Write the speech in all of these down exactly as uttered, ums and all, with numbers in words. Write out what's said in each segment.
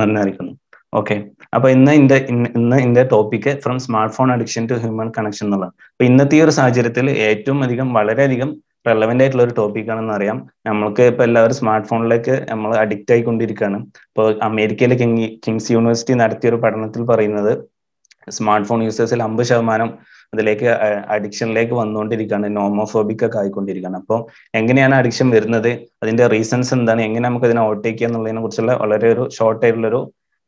നന്നായിരിക്കുന്നു. ഓക്കെ, അപ്പൊ ഇന്ന് ഇന്റെ ഇന്ന് ഇന്റെ topic from smart phone addiction to human connection എന്നുള്ളതാണ്. അപ്പൊ ഇന്നത്തെ ഈ ഒരു സാഹചര്യത്തിൽ ഏറ്റവും അധികം വളരെയധികം റെലവെന്റ് ആയിട്ടുള്ള ഒരു ടോപ്പിക് ആണെന്ന് അറിയാം. നമ്മൾക്ക് ഇപ്പൊ എല്ലാവരും സ്മാർട്ട് ഫോണിലേക്ക് നമ്മൾ അഡിക്റ്റ് ആയിക്കൊണ്ടിരിക്കുകയാണ്. ഇപ്പോൾ അമേരിക്കയിലെ കിങ് കിങ്സ് യൂണിവേഴ്സിറ്റി നടത്തിയ ഒരു പഠനത്തിൽ പറയുന്നത് സ്മാർട്ട് ഫോൺ യൂസേഴ്സിൽ അമ്പത് ശതമാനം അതിലേക്ക് അഡിക്ഷനിലേക്ക് വന്നുകൊണ്ടിരിക്കുകയാണ്, നോമോഫോബിക് ഒക്കെ ആയിക്കൊണ്ടിരിക്കുകയാണ്. അപ്പോൾ എങ്ങനെയാണ് അഡിക്ഷൻ വരുന്നത്, അതിന്റെ റീസൺസ് എന്താണ്, എങ്ങനെ നമുക്ക് അതിനെ ഓവർടേക്ക് എന്നുള്ളതിനെ കുറിച്ചുള്ള വളരെ ഒരു ഷോർട്ട് ആയിട്ടുള്ളൊരു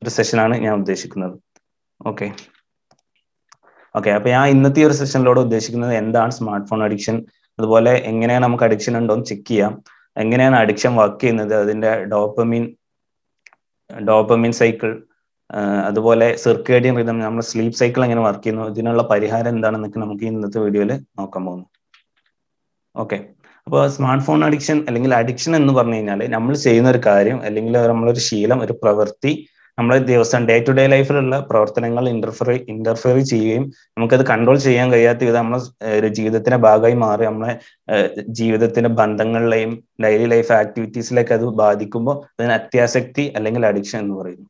ഒരു സെഷനാണ് ഞാൻ ഉദ്ദേശിക്കുന്നത്. ഓക്കെ ഓക്കെ അപ്പൊ ഞാൻ ഇന്നത്തെ ഒരു സെഷനിലൂടെ ഉദ്ദേശിക്കുന്നത് എന്താണ് സ്മാർട്ട് ഫോൺ അഡിക്ഷൻ, അതുപോലെ എങ്ങനെയാണ് നമുക്ക് അഡിക്ഷൻ ഉണ്ടോ എന്ന് ചെക്ക് ചെയ്യാം, എങ്ങനെയാണ് അഡിക്ഷൻ വർക്ക് ചെയ്യുന്നത്, അതിന്റെ ഡോപ്പമിൻ ഡോപ്പമിൻ സൈക്കിൾ, അതുപോലെ സർക്കേഡിയൻ റിതം, നമ്മുടെ സ്ലീപ്പ് സൈക്കിൾ എങ്ങനെ വർക്ക് ചെയ്യുന്നു, ഇതിനുള്ള പരിഹാരം എന്താണെന്നൊക്കെ നമുക്ക് ഇന്നത്തെ വീഡിയോയിൽ നോക്കാൻ പോകുന്നു. ഓക്കെ, അപ്പോൾ സ്മാർട്ട് ഫോൺ അഡിക്ഷൻ അല്ലെങ്കിൽ അഡിക്ഷൻ എന്ന് പറഞ്ഞു കഴിഞ്ഞാൽ നമ്മൾ ചെയ്യുന്ന ഒരു കാര്യം അല്ലെങ്കിൽ നമ്മളൊരു ശീലം, ഒരു പ്രവൃത്തി, നമ്മൾ ദിവസം ഡേ ടു ഡേ ലൈഫിലുള്ള പ്രവർത്തനങ്ങൾ ഇന്റർഫിയർ ഇന്റർഫിയർ ചെയ്യുകയും നമുക്കത് കൺട്രോൾ ചെയ്യാൻ കഴിയാത്ത വിധം നമ്മളെ ജീവിതത്തിന്റെ ഭാഗമായി മാറി നമ്മളെ ജീവിതത്തിന്റെ ബന്ധങ്ങളിലെയും ഡെയിലി ലൈഫ് ആക്ടിവിറ്റീസിലേക്ക് അത് ബാധിക്കുമ്പോൾ അതിന് അത്യാസക്തി അല്ലെങ്കിൽ അഡിക്ഷൻ എന്ന് പറയുന്നു.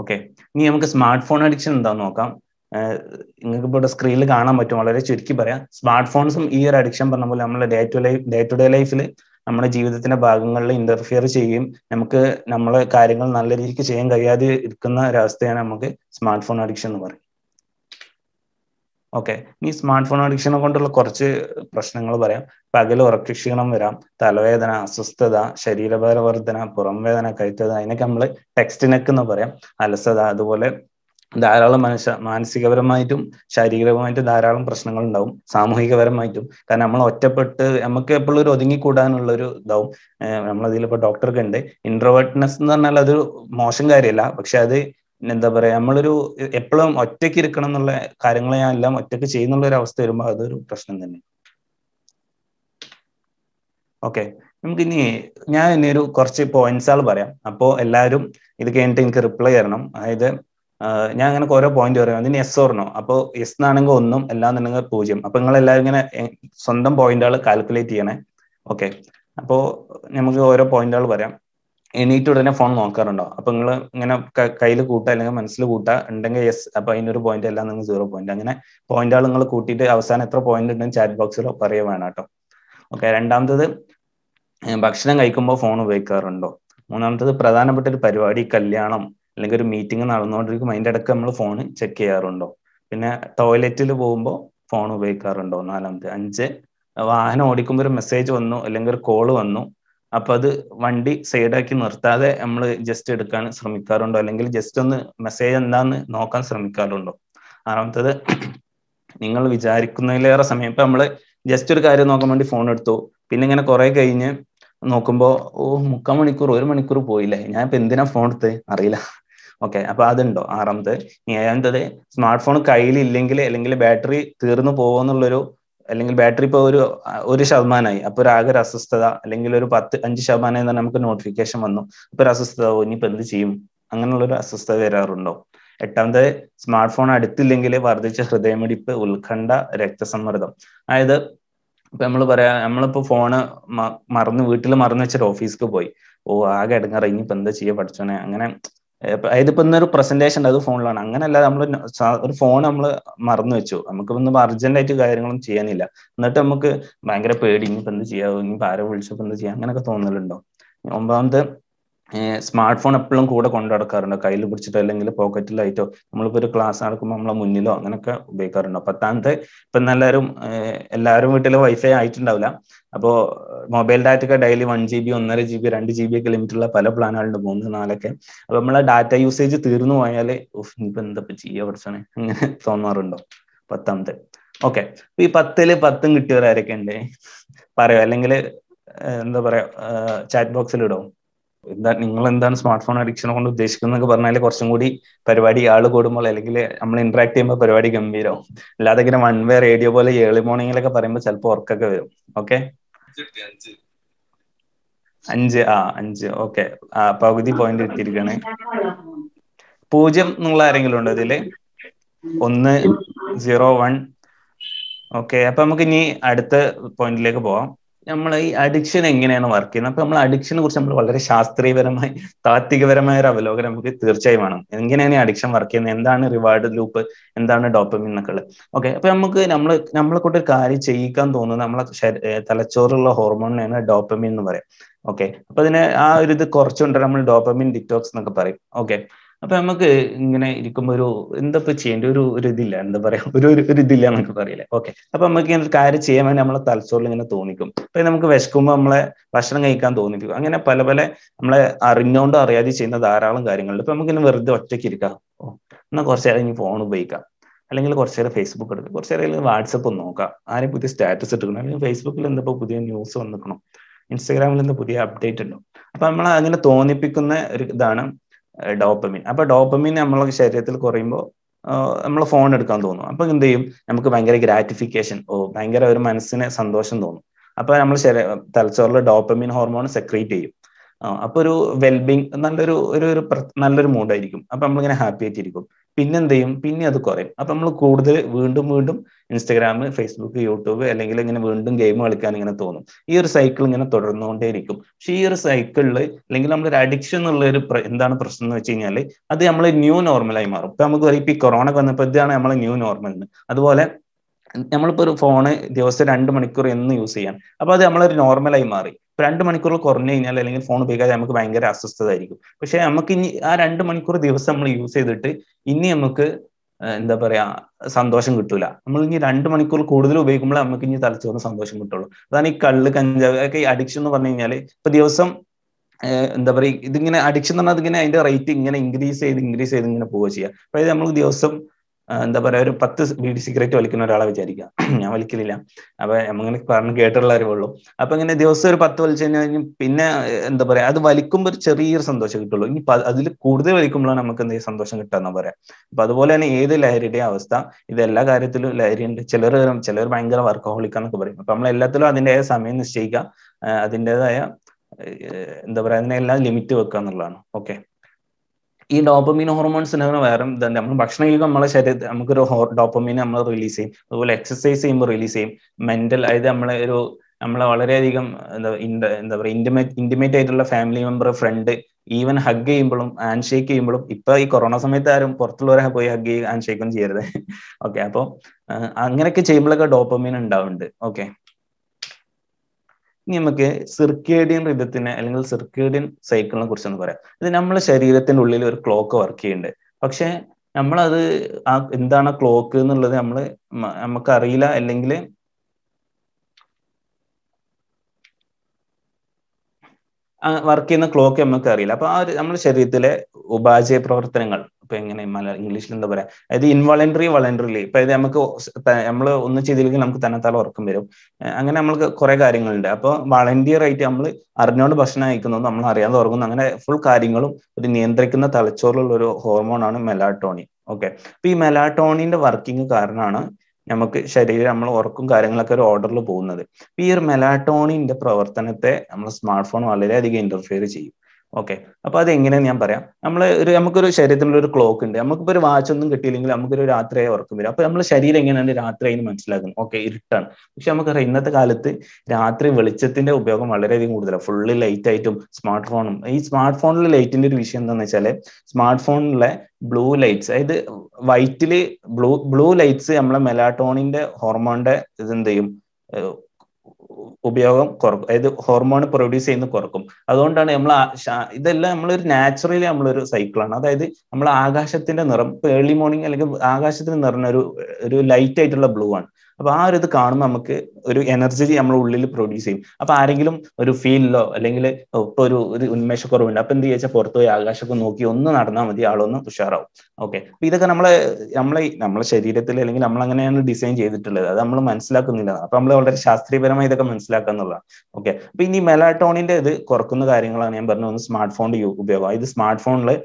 ഓക്കെ, ഇനി നമുക്ക് സ്മാർട്ട് ഫോൺ അഡിക്ഷൻ എന്താന്ന് നോക്കാം. നിങ്ങൾക്ക് ഇപ്പോൾ സ്ക്രീനിൽ കാണാൻ പറ്റും, വളരെ ചുരുക്കി പറയാം, സ്മാർട്ട് ഫോൺസും ഈ ഒരു അഡിക്ഷൻ പറഞ്ഞ പോലെ നമ്മളെ day to life day to day ലൈഫിൽ നമ്മുടെ ജീവിതത്തിന്റെ ഭാഗങ്ങളിൽ ഇന്റർഫിയർ ചെയ്യുകയും നമുക്ക് നമ്മളെ കാര്യങ്ങൾ നല്ല രീതിക്ക് ചെയ്യാൻ കഴിയാതെ ഇരിക്കുന്ന ഒരവസ്ഥയാണ് നമുക്ക് സ്മാർട്ട് ഫോൺ അഡിക്ഷൻ എന്ന് പറയും. ഓക്കെ, ഇനി സ്മാർട്ട് ഫോൺ അഡിക്ഷനെ കൊണ്ടുള്ള കുറച്ച് പ്രശ്നങ്ങൾ പറയാം. പകൽ ഉറക്കക്ഷീണം വരാം, തലവേദന, അസ്വസ്ഥത, ശരീരഭാരവർദ്ധന, പുറംവേദന, കൈത്തത, അതിനൊക്കെ നമ്മൾ ടെക്സ്റ്റ് നെക്ക് എന്ന് പറയാം, അലസത, അതുപോലെ ധാരാളം മനുഷ്യ മാനസികപരമായിട്ടും ശാരീരികപരമായിട്ടും ധാരാളം പ്രശ്നങ്ങൾ ഉണ്ടാവും, സാമൂഹികപരമായിട്ടും, കാരണം നമ്മൾ ഒറ്റപ്പെട്ട് നമുക്ക് എപ്പോഴും ഒരു ഒതുങ്ങിക്കൂടാനുള്ള ഒരു ഇതാവും. നമ്മളതിലിപ്പോൾ ഡോക്ടർക്ക് ഉണ്ട്, ഇൻട്രോവേർട്ട്നെസ് എന്ന് പറഞ്ഞാൽ അതൊരു മോശം കാര്യമല്ല, പക്ഷെ അത് എന്താ പറയാ, നമ്മളൊരു എപ്പോഴും ഒറ്റയ്ക്ക് ഇരിക്കണം എന്നുള്ള കാര്യങ്ങൾ ഞാൻ എല്ലാം ഒറ്റയ്ക്ക് ചെയ്യുന്നുള്ള ഒരു അവസ്ഥ വരുമ്പോൾ അതൊരു പ്രശ്നം തന്നെ. ഓക്കെ, നമുക്ക് ഇനി ഞാൻ ഇനി ഒരു കുറച്ച് പോയിന്റ്സുകൾ പറയാം, അപ്പോൾ എല്ലാവരും ഇത് കഴിഞ്ഞിട്ട് എനിക്ക് റിപ്ലൈ തരണം. അതായത് ഞാൻ അങ്ങനെ ഓരോ പോയിന്റ് പറയാം, അതിന് എസ് ഓർണോ, അപ്പോൾ എസ് എന്നാണെങ്കിൽ ഒന്നും, എല്ലാന്നുണ്ടെങ്കിൽ പൂജ്യം. അപ്പൊ നിങ്ങൾ എല്ലാവരും ഇങ്ങനെ സ്വന്തം പോയിന്റുകൾ കാൽക്കുലേറ്റ് ചെയ്യണേ. ഓക്കെ, അപ്പോൾ നമുക്ക് ഓരോ പോയിന്റുകൾ പറയാം. എണീറ്റ് ഉടനെ ഫോൺ നോക്കാറുണ്ടോ? അപ്പൊ നിങ്ങൾ ഇങ്ങനെ കയ്യിൽ കൂട്ടുക അല്ലെങ്കിൽ മനസ്സിൽ കൂട്ടുക, ഉണ്ടെങ്കിൽ യെസ്, അപ്പൊ അതിനൊരു പോയിന്റ്, എല്ലാം നിങ്ങൾ സീറോ പോയിന്റ്. അങ്ങനെ പോയിന്റുകൾ നിങ്ങൾ കൂട്ടിയിട്ട് അവസാനം എത്ര പോയിന്റ് ഉണ്ടെന്ന് ചാറ്റ് ബോക്സിൽ പറയുക വേണം കേട്ടോ. ഓക്കെ, രണ്ടാമത്തത് ഭക്ഷണം കഴിക്കുമ്പോൾ ഫോൺ ഉപയോഗിക്കാറുണ്ടോ? മൂന്നാമത്തത് പ്രധാനപ്പെട്ട ഒരു പരിപാടി, കല്യാണം അല്ലെങ്കിൽ ഒരു മീറ്റിംഗ് നടന്നുകൊണ്ടിരിക്കുമ്പോൾ അതിൻ്റെ ഇടയ്ക്ക് നമ്മൾ ഫോൺ ചെക്ക് ചെയ്യാറുണ്ടോ? പിന്നെ ടോയ്ലറ്റിൽ പോകുമ്പോൾ ഫോൺ ഉപയോഗിക്കാറുണ്ടോ? നാലാമത്തെ. അഞ്ച്, വാഹനം ഓടിക്കുമ്പോൾ ഒരു മെസ്സേജ് വന്നു അല്ലെങ്കിൽ ഒരു കോള് വന്നു, അപ്പൊ അത് വണ്ടി സൈഡാക്കി നിർത്താതെ നമ്മൾ ജസ്റ്റ് എടുക്കാൻ ശ്രമിക്കാറുണ്ടോ അല്ലെങ്കിൽ ജസ്റ്റ് ഒന്ന് മെസ്സേജ് എന്താന്ന് നോക്കാൻ ശ്രമിക്കാറുണ്ടോ? ആറാമത്തത്, നിങ്ങൾ വിചാരിക്കുന്നതിലേറെ സമയം, ഇപ്പൊ നമ്മള് ജസ്റ്റ് ഒരു കാര്യം നോക്കാൻ വേണ്ടി ഫോൺ എടുത്തു, പിന്നെ ഇങ്ങനെ കുറെ കഴിഞ്ഞ് നോക്കുമ്പോൾ ഓ മുക്കാൽ മണിക്കൂർ ഒരു മണിക്കൂർ പോയില്ലേ, ഞാൻ ഇപ്പൊ എന്തിനാ ഫോൺ എടുത്ത് അറിയില്ല. ഓക്കെ, അപ്പൊ അതുണ്ടോ? ആറാമത്. ഏഴാമത്തത്, സ്മാർട്ട് ഫോൺ കയ്യിലില്ലെങ്കിൽ അല്ലെങ്കിൽ ബാറ്ററി തീർന്നു പോകുമെന്നുള്ളൊരു അല്ലെങ്കിൽ ബാറ്ററി ഇപ്പോൾ ഒരു ഒരു ശതമാനമായി, അപ്പോൾ ഒരു ആകെ ഒരു അസ്വസ്ഥത, അല്ലെങ്കിൽ ഒരു പത്ത് അഞ്ച് ശതമാനമായി തന്നെ നമുക്ക് നോട്ടിഫിക്കേഷൻ വന്നു, അപ്പോൾ ഒരു അസ്വസ്ഥത, ഇനിയിപ്പോൾ എന്ത് ചെയ്യും, അങ്ങനെയുള്ളൊരു അസ്വസ്ഥത വരാറുണ്ടോ? എട്ടാമത്, സ്മാർട്ട് ഫോൺ അടുത്തില്ലെങ്കിൽ വർദ്ധിച്ച ഹൃദയമിടിപ്പ്, ഉത്കണ്ഠ, രക്തസമ്മർദ്ദം. അതായത് ഇപ്പൊ നമ്മൾ പറയാ, നമ്മളിപ്പോൾ ഫോണ് മറന്ന് വീട്ടിൽ മറന്നു വെച്ചിട്ട് ഓഫീസിലേക്ക് പോയി, ഓ ആകെ എടുങ്ങാറ, ഇനിയിപ്പോൾ എന്താ ചെയ്യുക പഠിച്ചോനെ, അങ്ങനെ. അതായത് ഇപ്പൊ ഇന്നൊരു പ്രസന്റേഷൻ ഉണ്ട്, അത് ഫോണിലാണ്. അങ്ങനെയല്ല, നമ്മൾ ഒരു ഫോൺ നമ്മൾ മറന്നു വെച്ചു, നമുക്ക് ഇന്ന് അർജന്റായിട്ട് കാര്യങ്ങളൊന്നും ചെയ്യാനില്ല, എന്നിട്ട് നമുക്ക് ഭയങ്കര പേടി, ഇനിയിപ്പോൾ എന്ത് ചെയ്യാവോ, ഇനിയിപ്പോൾ ആരോ വിളിച്ചപ്പോൾ എന്ത് ചെയ്യാം, അങ്ങനെയൊക്കെ തോന്നലുണ്ടോ? ഒമ്പതാമത്, സ്മാർട്ട് ഫോൺ എപ്പോഴും കൂടെ കൊണ്ടു നടക്കാറുണ്ടോ? കയ്യിൽ പിടിച്ചിട്ടോ അല്ലെങ്കിൽ പോക്കറ്റിലായിട്ടോ നമ്മളിപ്പോ ഒരു ക്ലാസ് നടക്കുമ്പോൾ നമ്മളെ മുന്നിലോ അങ്ങനെയൊക്കെ ഉപയോഗിക്കാറുണ്ടോ? പത്താമത്തെ, ഇപ്പൊ എല്ലാവരും എല്ലാവരും വീട്ടിൽ വൈഫൈ ആയിട്ടുണ്ടാവില്ല, അപ്പോൾ മൊബൈൽ ഡാറ്റ ഒക്കെ ഡെയിലി വൺ ജി ബി ഒന്നര ജി ബി രണ്ട് ജി ബി ഒക്കെ ലിമിറ്റുള്ള പല പ്ലാനുകളുണ്ട്, മൂന്ന് നാലൊക്കെ. അപ്പൊ നമ്മളെ ഡാറ്റ യൂസേജ് തീർന്നു പോയാൽ ഉഫ് ഇനിയിപ്പോ എന്താ ചെയ്യാ പഠിച്ചോണേ, അങ്ങനെ തോന്നാറുണ്ടോ? പത്താമത്തെ. ഓക്കെ, അപ്പൊ ഈ പത്തില് പത്തും കിട്ടിയവരാരൊക്കെ ഉണ്ട് പറയോ, അല്ലെങ്കിൽ എന്താ പറയാ ചാറ്റ് ബോക്സിൽ ഇടോ, എന്താ നിങ്ങൾ എന്താണ് സ്മാർട്ട് ഫോൺ അഡിക്ഷനെ കൊണ്ട് ഉദ്ദേശിക്കുന്നതെന്നൊക്കെ പറഞ്ഞാൽ കുറച്ചും കൂടി പരിപാടി ആള് കൂടുമ്പോൾ അല്ലെങ്കിൽ നമ്മൾ ഇന്ററാക്ട് ചെയ്യുമ്പോൾ പരിപാടി ഗംഭീരവും. അല്ലാതെ ഇങ്ങനെ വൺ വേ റേഡിയോ പോലെ ഏർലി മോർണിംഗിലൊക്കെ പറയുമ്പോൾ ചിലപ്പോൾ ഉറക്കൊക്കെ വരും. ഓക്കെ, അഞ്ച് ആ അഞ്ച് ഓക്കെ, ആ പകുതി പോയിന്റ് കിട്ടിയിരിക്കണേ. പൂജ്യം നിങ്ങൾ ആരെങ്കിലും ഉണ്ടോ ഇതില്? ഒന്ന്, സീറോ, വൺ. ഓക്കെ, അപ്പൊ നമുക്ക് ഇനി അടുത്ത പോയിന്റിലേക്ക് പോവാം. നമ്മൾ ഈ അഡിക്ഷൻ എങ്ങനെയാണ് വർക്ക് ചെയ്യുന്നത്, അപ്പൊ നമ്മൾ അഡിക്ഷനെ കുറിച്ച് നമ്മൾ വളരെ ശാസ്ത്രീയപരമായി താത്വികപരമായ ഒരു അവലോകനം നമുക്ക് തീർച്ചയായും വേണം. എങ്ങനെയാണ് ഈ അഡിക്ഷൻ വർക്ക് ചെയ്യുന്നത്, എന്താണ് റിവാർഡ് ലൂപ്പ്, എന്താണ് ഡോപ്പമിൻ എന്നൊക്കെ ഉള്ളത്. ഓക്കെ, അപ്പൊ നമുക്ക് നമ്മൾ നമ്മളെ കൊണ്ട് ഒരു കാര്യം ചെയ്യിക്കാൻ തോന്നുന്നത് നമ്മളെ തലച്ചോറുള്ള ഹോർമോണിനാണ് ഡോപ്പമിൻ എന്ന് പറയാം. ഓക്കെ, അപ്പൊ അതിനെ ആ ഒരു ഇത് കുറച്ചുകൊണ്ടാണ് നമ്മൾ ഡോപ്പമിൻ ഡിറ്റോക്സ് എന്നൊക്കെ പറയും. ഓക്കെ, അപ്പൊ നമുക്ക് ഇങ്ങനെ ഇരിക്കുമ്പോ ഒരു എന്താ ഇപ്പൊ ചെയ്യേണ്ട ഒരു ഒരു ഇതില്ല, എന്താ പറയാ ഒരു ഒരു ഇതില്ല എന്നൊക്കെ പറയില്ലേ. ഓക്കെ, അപ്പൊ നമുക്ക് ഇങ്ങനെ ഒരു കാര്യം ചെയ്യാൻ വേണ്ടി നമ്മളെ തലച്ചോറിൽ ഇങ്ങനെ തോന്നിക്കും. അപ്പൊ നമുക്ക് വിശക്കുമ്പോൾ നമ്മളെ ഭക്ഷണം കഴിക്കാൻ തോന്നിപ്പിക്കും. അങ്ങനെ പല പല നമ്മളെ അറിഞ്ഞോണ്ടോ അറിയാതെ ചെയ്യുന്ന ധാരാളം കാര്യങ്ങളുണ്ട്. ഇപ്പൊ നമുക്കിങ്ങനെ വെറുതെ ഒറ്റയ്ക്ക് ഇരിക്കാം, ഓ എന്നാൽ കുറച്ചേരം ഇനി ഫോൺ ഉപയോഗിക്കാം, അല്ലെങ്കിൽ കുറച്ചേരം ഫേസ്ബുക്ക് എടുക്കാം, കുറച്ചേരം വാട്സപ്പ് നോക്കാം, ആരെയും പുതിയ സ്റ്റാറ്റസ് എടുക്കണം, അല്ലെങ്കിൽ ഫേസ്ബുക്കിൽ എന്തപ്പോ പുതിയ ന്യൂസ് വന്നിക്കണം, ഇൻസ്റ്റാഗ്രാമിൽ എന്താ പുതിയ അപ്ഡേറ്റ് ഉണ്ടോ. അപ്പൊ നമ്മൾ അങ്ങനെ തോന്നിപ്പിക്കുന്ന ഒരു ഇതാണ് ഡോപ്പമിൻ. അപ്പൊ ഡോപ്പമിൻ നമ്മളെ ശരീരത്തിൽ കുറയുമ്പോൾ നമ്മൾ ഫോൺ എടുക്കാൻ തോന്നും. അപ്പൊ എന്ത് ചെയ്യും, നമുക്ക് ഭയങ്കര ഗ്രാറ്റിഫിക്കേഷൻ, ഓ ഭയങ്കര ഒരു മനസ്സിന് സന്തോഷം തോന്നും. അപ്പൊ നമ്മൾ തലച്ചോറിൽ ഡോപ്പമിൻ ഹോർമോൺ സെക്രീറ്റ് ചെയ്യും. അപ്പൊ ഒരു വെൽബിങ്, നല്ലൊരു ഒരു നല്ലൊരു മൂഡായിരിക്കും. അപ്പൊ നമ്മളിങ്ങനെ ഹാപ്പി ആയിട്ടിരിക്കും. പിന്നെന്ത് ചെയ്യും, പിന്നെ അത് കുറയും. അപ്പൊ നമ്മൾ കൂടുതൽ വീണ്ടും വീണ്ടും ഇൻസ്റ്റാഗ്രാം, ഫേസ്ബുക്ക്, യൂട്യൂബ്, അല്ലെങ്കിൽ ഇങ്ങനെ വീണ്ടും ഗെയിം കളിക്കാൻ ഇങ്ങനെ തോന്നും. ഈ ഒരു സൈക്കിൾ ഇങ്ങനെ തുടർന്നുകൊണ്ടേയിരിക്കും. പക്ഷെ ഈ ഒരു സൈക്കിളിൽ അല്ലെങ്കിൽ നമ്മളൊരു അഡിക്ഷൻ എന്നുള്ള ഒരു എന്താണ് പ്രശ്നം എന്ന് വെച്ച് കഴിഞ്ഞാൽ അത് നമ്മൾ ന്യൂ നോർമലായി മാറും. ഇപ്പൊ നമുക്ക് പറയും, ഇപ്പൊ ഈ കൊറോണ വന്നപ്പോൾ ഇതാണ് നമ്മളെ ന്യൂ നോർമൽ എന്ന്. അതുപോലെ നമ്മളിപ്പോ ഒരു ഫോണ് ദിവസം രണ്ട് മണിക്കൂർ എന്ന് യൂസ് ചെയ്യാൻ, അപ്പൊ അത് നമ്മളൊരു നോർമലായി മാറി. രണ്ട് മണിക്കൂർ കുറഞ്ഞു കഴിഞ്ഞാൽ അല്ലെങ്കിൽ ഫോൺ ഉപയോഗിക്കാതെ നമുക്ക് ഭയങ്കര അസ്വസ്ഥതായിരിക്കും. പക്ഷെ നമുക്ക് ഇനി ആ രണ്ട് മണിക്കൂർ ദിവസം നമ്മൾ യൂസ് ചെയ്തിട്ട് ഇനി നമുക്ക് എന്താ പറയാ സന്തോഷം കിട്ടൂല. നമ്മൾ ഇനി രണ്ട് മണിക്കൂർ കൂടുതൽ ഉപയോഗിക്കുമ്പോൾ നമുക്ക് ഇനി തലച്ചോറിന് സന്തോഷം കിട്ടുള്ളൂ. അതാണ് ഈ കള്ള്, കഞ്ചാവ് ഒക്കെ അഡിക്ഷൻ എന്ന് പറഞ്ഞു കഴിഞ്ഞാൽ. ഇപ്പൊ ദിവസം എന്താ പറയാ ഇതിങ്ങനെ അഡിക്ഷൻ എന്ന് പറഞ്ഞാൽ അതിങ്ങനെ അതിന്റെ റേറ്റ് ഇങ്ങനെ ഇൻക്രീസ് ചെയ്ത് ഇൻക്രീസ് ചെയ്ത് ഇങ്ങനെ പോവുക ചെയ്യുക. അതായത് നമ്മൾ ദിവസം എന്താ പറയാ ഒരു പത്ത് ബീഡി സിഗരറ്റ് വലിക്കുന്ന ഒരാളെ വിചാരിക്കുക. ഞാൻ വലിക്കലില്ല, അപ്പൊ നമ്മളിങ്ങനെ പറഞ്ഞ് കേട്ടുള്ളവരേ ഉള്ളൂ. അപ്പൊ ഇങ്ങനെ ദിവസം ഒരു പത്ത് വലിച്ചു കഴിഞ്ഞാൽ പിന്നെ എന്താ പറയാ അത് വലിക്കുമ്പോൾ ഒരു ചെറിയൊരു സന്തോഷം കിട്ടുള്ളൂ. ഇനി അതിൽ കൂടുതൽ വലിക്കുമ്പോഴാണ് നമുക്ക് എന്തെങ്കിലും സന്തോഷം കിട്ടാന്ന് പറയാം. അപ്പൊ അതുപോലെ തന്നെ ഏത് ലഹരിയുടെ അവസ്ഥ, ഇതെല്ലാ കാര്യത്തിലും ലഹരിയുണ്ട്. ചിലർ ചിലർ ഭയങ്കര വർക്കഹോളിക്കാന്നൊക്കെ പറയും. അപ്പൊ നമ്മൾ എല്ലാത്തിലും അതിൻ്റെതായ സമയം നിശ്ചയിക്കുക, അതിൻ്റെതായ എന്താ പറയാ അതിനെല്ലാം ലിമിറ്റ് വെക്കുക എന്നുള്ളതാണ്. ഓക്കെ, ഈ ഡോപ്പമിൻ ഹോർമോൺസ് ഉണ്ടാകുന്ന വേറെ ഇതുണ്ട്. നമ്മൾ ഭക്ഷണം കഴിക്കുമ്പോൾ നമ്മളെ ശരീരത്തിൽ നമുക്കൊരു ഹോർ ഡോപ്പമിൻ നമ്മൾ റിലീസ് ചെയ്യും. അതുപോലെ എക്സസൈസ് ചെയ്യുമ്പോൾ റിലീസ് ചെയ്യും. മെന്റൽ അതായത് നമ്മളെ ഒരു നമ്മളെ വളരെയധികം എന്താ എന്താ പറയുക ഇന്റിമേറ്റ് ഇന്റിമേറ്റ് ആയിട്ടുള്ള family member, friend, even hug ചെയ്യുമ്പോഴും ഹാൻഡ് ഷേക്ക് ചെയ്യുമ്പോഴും. ഇപ്പൊ ഈ കൊറോണ സമയത്ത് ആരും പുറത്തുള്ളവരെ പോയി ഹഗ് ചെയ്യുക, ഹാൻഡ് ഷേക്ക് ഒന്നും ചെയ്യരുത്. ഓക്കെ, അപ്പോൾ അങ്ങനെയൊക്കെ ചെയ്യുമ്പോഴൊക്കെ ഡോപ്പമിൻ ഉണ്ടാവുന്നുണ്ട്. ഓക്കെ, ഇനി നമുക്ക് സിർക്കേഡിയൻ റിതത്തിനെ അല്ലെങ്കിൽ സിർക്കേഡിയൻ സൈക്കിളിനെ കുറിച്ചൊന്ന് പറയാം. ഇത് നമ്മളെ ശരീരത്തിന്റെ ഉള്ളിൽ ഒരു ക്ലോക്ക് വർക്ക് ചെയ്യുന്നുണ്ട്. പക്ഷെ നമ്മളത് ആ എന്താണ് ക്ലോക്ക് എന്നുള്ളത് നമ്മള് നമുക്കറിയില്ല, അല്ലെങ്കിൽ വർക്ക് ചെയ്യുന്ന ക്ലോക്ക് നമുക്ക് അറിയില്ല. അപ്പൊ ആ ഒരു നമ്മുടെ ശരീരത്തിലെ ഉപാജയ പ്രവർത്തനങ്ങൾ, ഇപ്പൊ എങ്ങനെ മലയാളം ഇംഗ്ലീഷിൽ എന്താ പറയാ, അതായത് ഇൻവോളണ്ടറി വളണ്ടറിലി. ഇപ്പൊ ഇത് നമുക്ക് നമ്മൾ ഒന്നും ചെയ്തില്ലെങ്കിൽ നമുക്ക് തന്നെത്താല ഉറക്കം വരും. അങ്ങനെ നമ്മൾക്ക് കുറെ കാര്യങ്ങളുണ്ട്. അപ്പൊ വളണ്ടിയർ ആയിട്ട് നമ്മൾ അറിഞ്ഞോണ്ട് ഭക്ഷണം കഴിക്കുന്നത്, നമ്മൾ അറിയാതെ ഉറങ്ങുന്നു, അങ്ങനെ ഫുൾ കാര്യങ്ങളും ഒരു നിയന്ത്രിക്കുന്ന തലച്ചോറിലുള്ള ഒരു ഹോർമോണാണ് മെലാട്ടോണിൻ. ഓക്കെ, അപ്പൊ ഈ മെലാട്ടോണിന്റെ വർക്കിംഗ് കാരണമാണ് നമുക്ക് ശരീരം നമ്മൾ ഉറക്കും കാര്യങ്ങളൊക്കെ ഒരു ഓർഡറിൽ പോകുന്നത്. ഈ ഒരു മെലാട്ടോണിന്റെ പ്രവർത്തനത്തെ നമ്മൾ സ്മാർട്ട് ഫോൺ വളരെയധികം ഇന്റർഫിയർ ചെയ്യും. ഓക്കെ, അപ്പൊ അത് എങ്ങനെയാന്ന് ഞാൻ പറയാം. നമ്മള് ഒരു നമുക്കൊരു ശരീരത്തിലുള്ള ഒരു ക്ലോക്ക് ഉണ്ട്. നമുക്കിപ്പോ ഒരു വാച്ച് ഒന്നും കിട്ടിയില്ലെങ്കിൽ നമുക്കൊരു രാത്രിയായി ഉറക്കം വരും. അപ്പൊ നമ്മളെ ശരീരം എങ്ങനെയാണ് രാത്രിയായി മനസ്സിലാക്കുന്നത്? ഓക്കെ, ഇരുട്ടാണ്. പക്ഷെ നമുക്കറിയാം ഇന്നത്തെ കാലത്ത് രാത്രി വെളിച്ചത്തിന്റെ ഉപയോഗം വളരെയധികം കൂടുതലാണ്. ഫുള്ള് ലൈറ്റ് ആയിട്ടും സ്മാർട്ട് ഫോണും. ഈ സ്മാർട്ട് ഫോണിലെ ലൈറ്റിന്റെ ഒരു വിഷയം എന്താണെന്ന് വെച്ചാല് സ്മാർട്ട് ഫോണിലെ ബ്ലൂ ലൈറ്റ്സ്, അതായത് വൈറ്റില് ബ്ലൂ ബ്ലൂ ലൈറ്റ്സ് നമ്മളെ മെലാട്ടോണിന്റെ ഹോർമോണിന്റെ ഇതെന്ത് ചെയ്യും, ഉപയോഗം കുറക്കും. അതായത് ഹോർമോൺ പ്രൊഡ്യൂസ് ചെയ്യുന്ന കുറക്കും. അതുകൊണ്ടാണ് നമ്മൾ ഇതെല്ലാം നമ്മളൊരു നാച്ചുറലി നമ്മളൊരു സൈക്കിളാണ്. അതായത് നമ്മൾ ആകാശത്തിന്റെ നിറം ഇപ്പൊ ഏർലി മോർണിംഗ് അല്ലെങ്കിൽ ആകാശത്തിന്റെ നിറം ഒരു ഒരു ലൈറ്റ് ആയിട്ടുള്ള ബ്ലൂ ആണ്. അപ്പൊ ആ ഒരു ഇത് കാണുമ്പോൾ നമുക്ക് ഒരു എനർജി നമ്മുടെ ഉള്ളിൽ പ്രൊഡ്യൂസ് ചെയ്യും. അപ്പൊ ആരെങ്കിലും ഒരു ഫീലിലോ അല്ലെങ്കിൽ ഇപ്പൊ ഒരു ഒരു ഉന്മേഷക്കുറവുണ്ട്, അപ്പൊ എന്ത് ചോദിച്ചാൽ പുറത്തുപോയി ആകാശമൊക്കെ നോക്കി ഒന്ന് നടന്നാൽ മതി, ആളൊന്ന് ഉഷാറാവും. ഓക്കെ, അപ്പൊ ഇതൊക്കെ നമ്മളെ നമ്മളെ നമ്മളെ ശരീരത്തിൽ അല്ലെങ്കിൽ നമ്മളങ്ങനെയാണ് ഡിസൈൻ ചെയ്തിട്ടുള്ളത്. അത് നമ്മൾ മനസ്സിലാക്കുന്നില്ല. അപ്പൊ നമ്മൾ വളരെ ശാസ്ത്രീയപരമായി ഇതൊക്കെ മനസ്സിലാക്കുക എന്നുള്ളതാണ്. ഓക്കെ, അപ്പൊ ഇനി മെലാട്ടോണിന്റെ ഇത് കുറക്കുന്ന കാര്യങ്ങളാണ് ഞാൻ പറഞ്ഞത്. സ്മാർട്ട് ഫോണിന്റെ ഉപയോഗം, ഇത് സ്മാർട്ട് ഫോണില്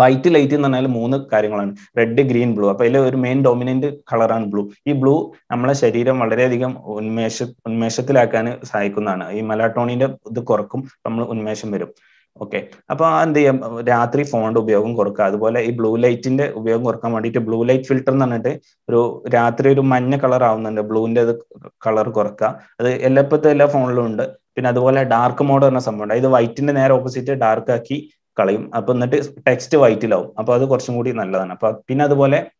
വൈറ്റ് ലൈറ്റ് എന്ന് പറഞ്ഞാൽ മൂന്ന് കാര്യങ്ങളാണ്: റെഡ്, ഗ്രീൻ, ബ്ലൂ. അപ്പൊ അതിൽ ഒരു മെയിൻ ഡോമിനന്റ് കളറാണ് ബ്ലൂ. ഈ ബ്ലൂ നമ്മളെ ശരീരം വളരെയധികം ഉന്മേഷ ഉന്മേഷത്തിലാക്കാൻ സഹായിക്കുന്നതാണ്. ഈ മെലാട്ടോണിന്റെ ഇത് കുറക്കും, നമ്മൾ ഉന്മേഷം വരും. Okay. Upon the other found of Biogorka, a blue light in the Biogorka, blue light filter nanate, Rathri to Magna color round and the blue in the color Gorka, the Elepatella found Lund, Pinadavala dark mode on a summer, either white in the air opposite dark key, Kalim, upon the text white low, upon the Korsumudi Nalana, Pinadavole,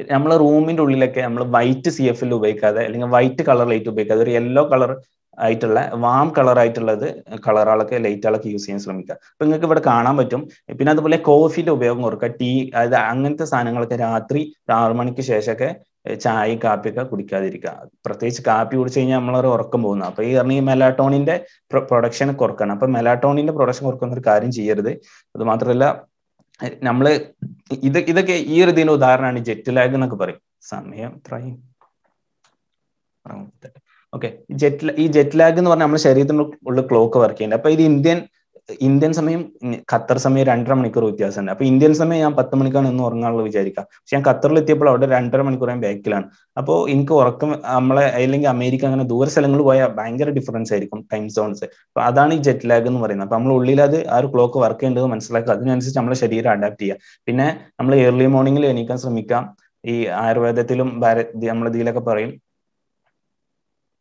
Amla room into like a white C F L Ubeka, a white color light to Baker, yellow color. Itala, warm color itala, coloralaka, laitala, you see in Slamica. Pungakana batum, Pinadole coffee to Beogorka, tea, either Angantha Sanangalatri, Armanic Sheshake, Chai, Kapika, Kudikadika, Pratesh Kapi, Ursiamala or Kamuna, Payerni melatonin in the production corkana, melatonin in the production corkana carin cheer the Matrella Namle either either the no darn and jetilaganakabari. Some here trying. Okay, jet lag, jet lag in one of cloak over Kenya. By the Indian Indian Same Qatar Same Randram Nicotias and up Indian Same Patamanican and Normal Vijerica. Shan Qatar table order Randram and Kuran Bakilan. Apo Inco Orkam Amla Ailing American and a door selling by a banger difference time zones. Padani jet lag and Varina Pamlo Lila are cloak over Kenya and Slack and System Shadira Adaptia. Pina Amla early morning Lenica Samica, Ayurvedatilum Barret, the Amladila Caparim.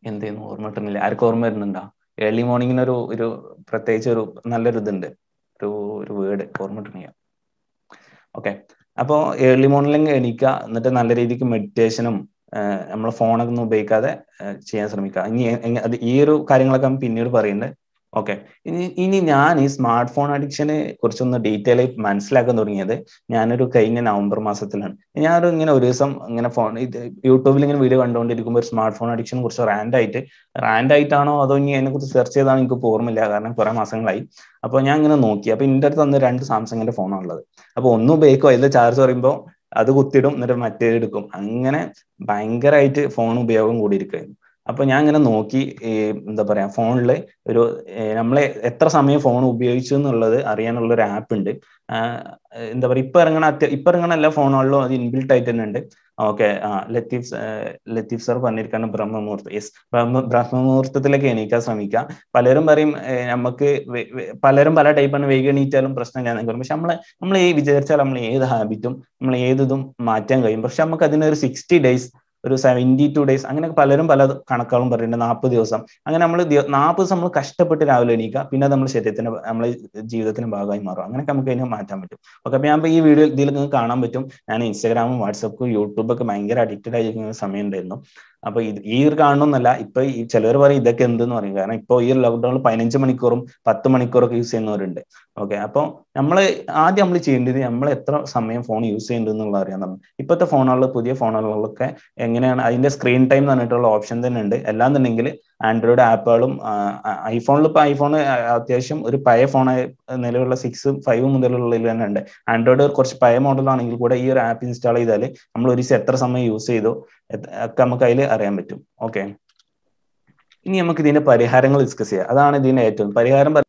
In the Normaternal Arcormernanda, early morning in a proteger Naladunde to word cormatania. Okay. Upon early morning, Enica, not an allergic meditationum, Amlaphona no baker, Chiasamica, the year carrying like a pinner parinde. Okay. In Yan is smartphone addiction, a question the detail of manslagan or yede, Yana to Kain and Amber Masatan. Yan, you know, some YouTube video and don't decumber smartphone addiction, which are randite, randitano, other Yan search than Kupor Milagana, Paramasan light. Upon Yang and Nokia, Pinter on the rand Samsung and a phone on Upon no baker is the charger imbo, other good tidum, not a material to come. Angana, bankerite phone be on good. Upon Yang and Noki, the Paran phone lay, Namle, Etrasame phone, Ubiation, Ariana happened it. In the Ripperana, Iperana phone, although the inbuilt titan and okay, Latifs, Latifs are Panirkan Brahma Murth is Brahma Murth Telekanica Samica, Palerumbarim, Amake, Palerumba type and vegan italum person and Gormishamla, Mlay Vijayalamlay, the habitum, Mlayedum, Matanga, Shamaka dinner sixty days. seventy-two days, I'm going to Palerum Pala Kanakarum, but in Naposam. I'm going to Naposam Kastaput Avlenica, Pinadam Shetan, Amla Jivatan Baga Mara. I'm going to come again a mathematic. Okay, video dealing Karnamitum and Instagram, WhatsApp, YouTube, Manga addicted. I can summon Deno. About either Karnonala, Ipa, Celebrary, the Kendon or Ipo, year lockdown, financial manicorum, Patamanikorak, you say no rende. Okay, upon Amla Adiamli Chindi, the Amletra, some phone you say in the Larianum. Ipa the phone all put your phone all okay. In the screen time than at all option then and Elan the Ningle, Android Apple, iPhone loop iPhone, Piaphone, Nelula six, five Mudal and Android or Coach Pia model on English, a year app install Idale, Amlori Setter Sama Yuse though, Kamakaile Aramitum. Okay. In Yamakina Pari Harangal discuss here. Adana Dinatum, Pariharam.